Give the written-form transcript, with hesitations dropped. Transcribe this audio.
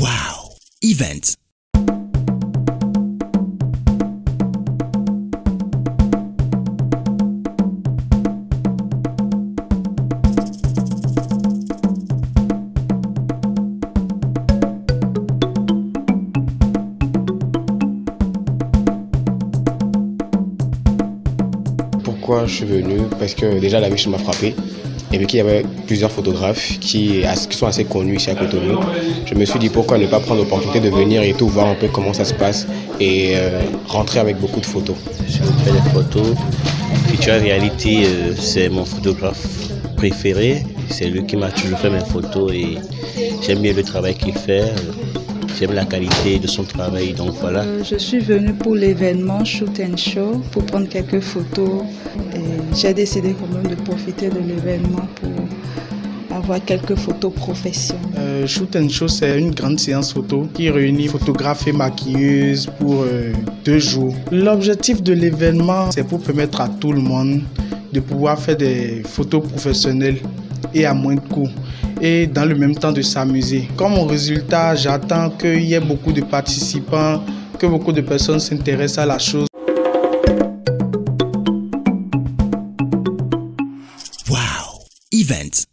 Wow! Event! Pourquoi je suis venu? Parce que déjà la victime m'a frappé. Et vu qu'il y avait plusieurs photographes qui sont assez connus ici à Cotonou, je me suis dit pourquoi ne pas prendre l'opportunité de venir et tout, voir un peu comment ça se passe et rentrer avec beaucoup de photos. Je fais des photos. Future Reality, c'est mon photographe préféré. C'est lui qui m'a toujours fait mes photos et j'aime bien le travail qu'il fait. J'aime la qualité de son travail, donc voilà. Je suis venue pour l'événement Shoot and Show pour prendre quelques photos. J'ai décidé quand même de profiter de l'événement pour avoir quelques photos professionnelles. Shoot and Show, c'est une grande séance photo qui réunit photographes et maquilleuses pour 2 jours. L'objectif de l'événement, c'est pour permettre à tout le monde de pouvoir faire des photos professionnelles et à moins de coûts, et dans le même temps de s'amuser. Comme résultat, j'attends qu'il y ait beaucoup de participants, que beaucoup de personnes s'intéressent à la chose. Wow! Event!